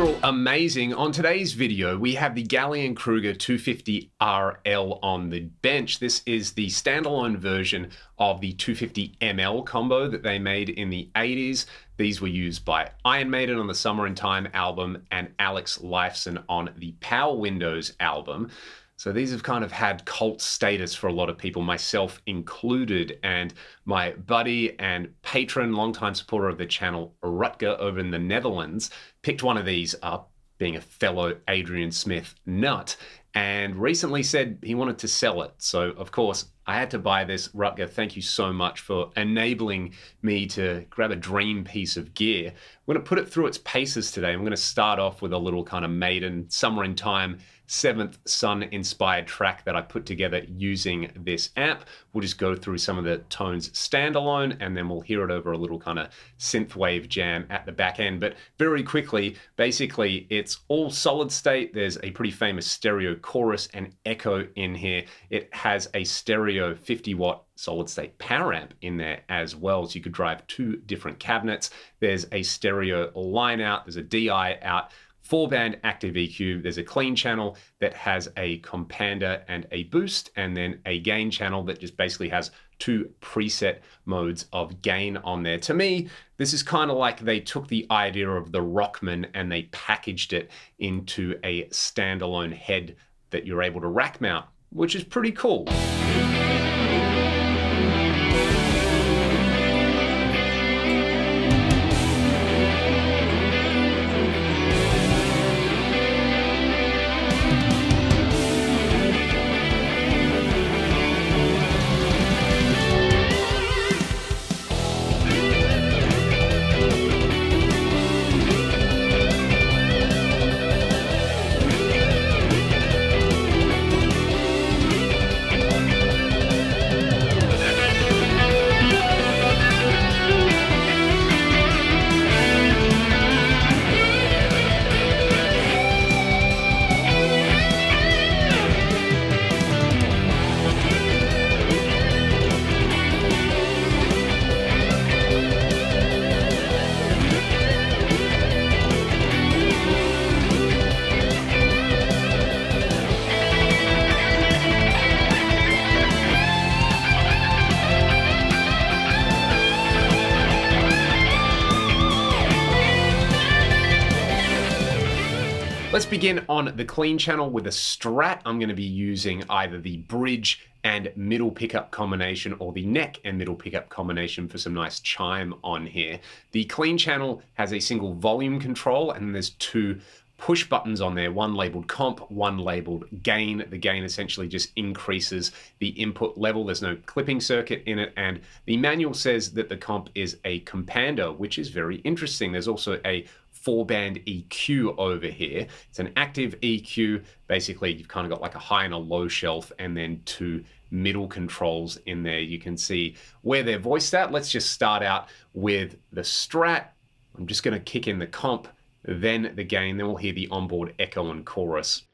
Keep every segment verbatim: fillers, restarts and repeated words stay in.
you're all amazing. On today's video, we have the Gallien-Krueger two fifty R L on the bench. This is the standalone version of the two fifty M L combo that they made in the eighties. These were used by Iron Maiden on the Summer in Time album and Alex Lifeson on the Power Windows album. So these have kind of had cult status for a lot of people, myself included, and my buddy and patron, longtime supporter of the channel, Rutger, over in the Netherlands, picked one of these up, being a fellow Adrian Smith nut, and recently said he wanted to sell it. So, of course, I had to buy this. Rutger, thank you so much for enabling me to grab a dream piece of gear. We're going to put it through its paces today. I'm going to start off with a little kind of Maiden, Summer in Time, Seventh Son inspired track that I put together using this amp. We'll just go through some of the tones standalone, and then we'll hear it over a little kind of synthwave jam at the back end. But very quickly, basically, it's all solid state. There's a pretty famous stereo chorus and echo in here. It has a stereo fifty watt solid state power amp in there as well, so you could drive two different cabinets. There's a stereo line out, there's a D I out, four band active E Q, there's a clean channel that has a compander and a boost, and then a gain channel that just basically has two preset modes of gain on there. To me, this is kind of like they took the idea of the Rockman and they packaged it into a standalone head that you're able to rack mount, which is pretty cool. Let's begin on the clean channel with a Strat. I'm going to be using either the bridge and middle pickup combination or the neck and middle pickup combination for some nice chime on here. The clean channel has a single volume control, and there's two push buttons on there, one labeled comp, one labeled gain. The gain essentially just increases the input level. There's no clipping circuit in it, and the manual says that the comp is a compander, which is very interesting. There's also a four band E Q over here. It's an active E Q. Basically, you've kind of got like a high and a low shelf, and then two middle controls in there. You can see where they're voiced at. Let's just start out with the Strat. I'm just going to kick in the comp, then the gain, then we'll hear the onboard echo and chorus.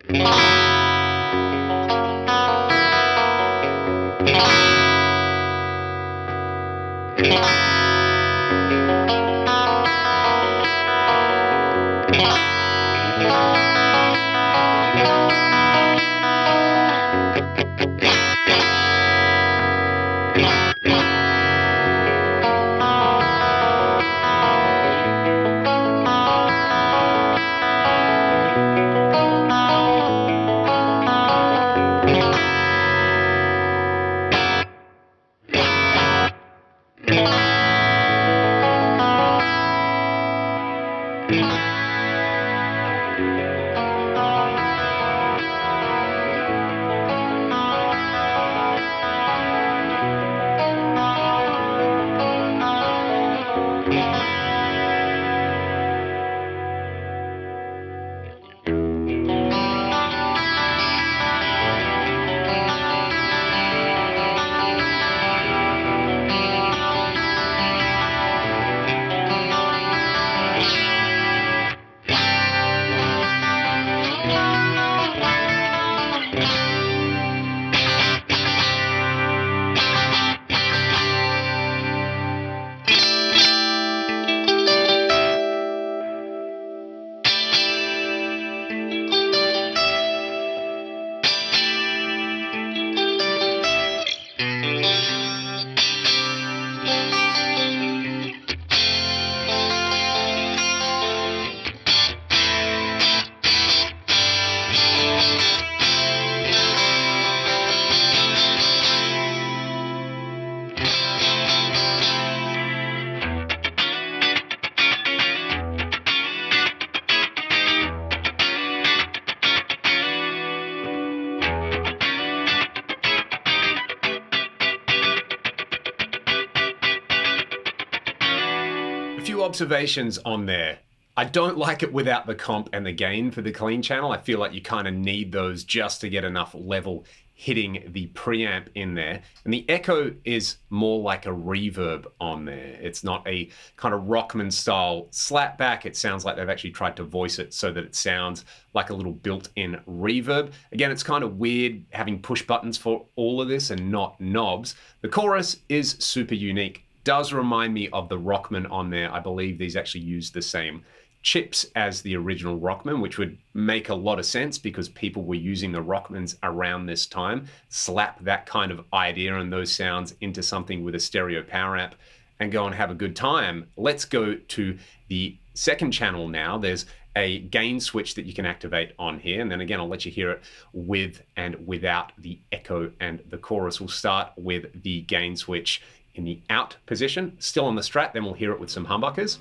few observations on there. I don't like it without the comp and the gain for the clean channel. I feel like you kind of need those just to get enough level hitting the preamp in there. And the echo is more like a reverb on there. It's not a kind of Rockman style slap back. It sounds like they've actually tried to voice it so that it sounds like a little built-in reverb. Again, it's kind of weird having push buttons for all of this and not knobs. The chorus is super unique. Does remind me of the Rockman on there. I believe these actually use the same chips as the original Rockman, which would make a lot of sense because people were using the Rockmans around this time. Slap that kind of idea and those sounds into something with a stereo power amp and go and have a good time. Let's go to the second channel now. There's a gain switch that you can activate on here. And then again, I'll let you hear it with and without the echo and the chorus. We'll start with the gain switch in the out position, still on the Strat, then we'll hear it with some humbuckers.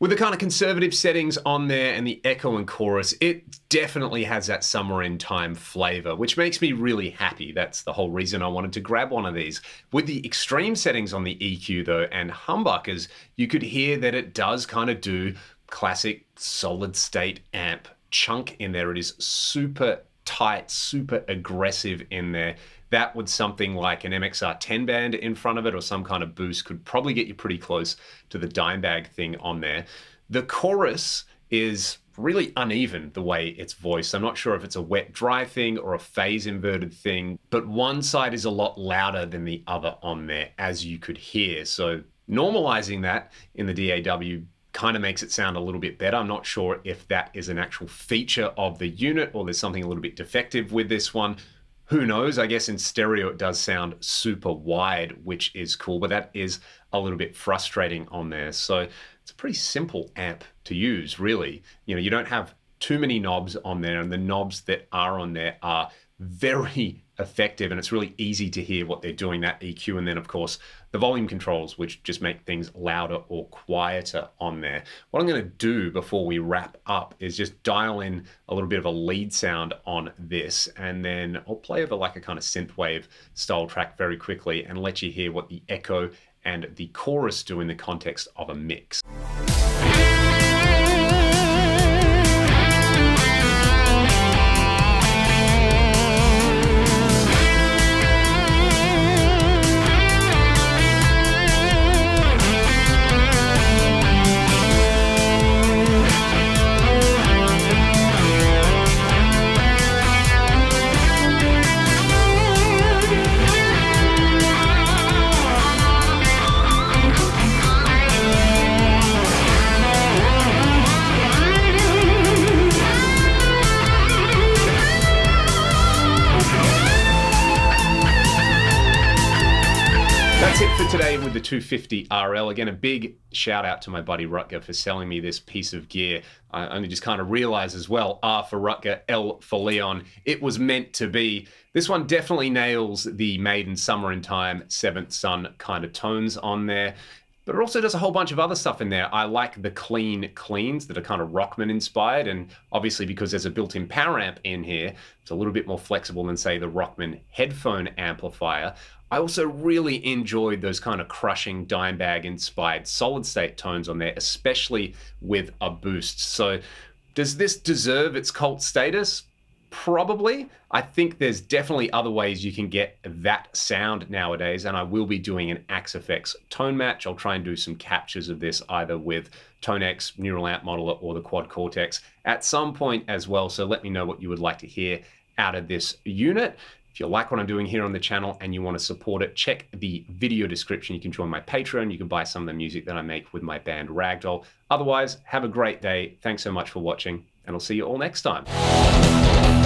With the kind of conservative settings on there and the echo and chorus, it definitely has that Summer in Time flavor, which makes me really happy. That's the whole reason I wanted to grab one of these. With the extreme settings on the E Q though and humbuckers, you could hear that it does kind of do classic solid state amp chunk in there. It is super tight, super aggressive in there. That would something like an M X R ten band in front of it or some kind of boost could probably get you pretty close to the dime bag thing on there. The chorus is really uneven the way it's voiced. I'm not sure if it's a wet dry thing or a phase inverted thing, but one side is a lot louder than the other on there, as you could hear. So normalizing that in the D A W kind of makes it sound a little bit better. I'm not sure if that is an actual feature of the unit or there's something a little bit defective with this one. Who knows? I guess in stereo it does sound super wide, which is cool, but that is a little bit frustrating on there. So it's a pretty simple amp to use, really. You know, you don't have too many knobs on there, and the knobs that are on there are very effective, and it's really easy to hear what they're doing, that E Q, and then of course the volume controls, which just make things louder or quieter on there. What I'm going to do before we wrap up is just dial in a little bit of a lead sound on this, and then I'll play over like a kind of synthwave style track very quickly and let you hear what the echo and the chorus do in the context of a mix. Today with the two fifty R L. Again, a big shout out to my buddy Rutger for selling me this piece of gear. I only just kind of realized as well, R for Rutger, L for Leon. It was meant to be. This one definitely nails the Maiden Summer in Time, Seventh Son kind of tones on there. But it also does a whole bunch of other stuff in there. I like the clean cleans that are kind of Rockman inspired. And obviously because there's a built-in power amp in here, it's a little bit more flexible than say the Rockman headphone amplifier. I also really enjoyed those kind of crushing dime bag inspired solid state tones on there, especially with a boost. So does this deserve its cult status? Probably. I think there's definitely other ways you can get that sound nowadays, and I will be doing an AxeFX tone match. I'll try and do some captures of this either with Tonex, Neural Amp Modeler, or the Quad Cortex at some point as well, so let me know what you would like to hear out of this unit. If you like what I'm doing here on the channel and you want to support it, check the video description. You can join my Patreon. You can buy some of the music that I make with my band Ragdoll. Otherwise, have a great day. Thanks so much for watching, and I'll see you all next time.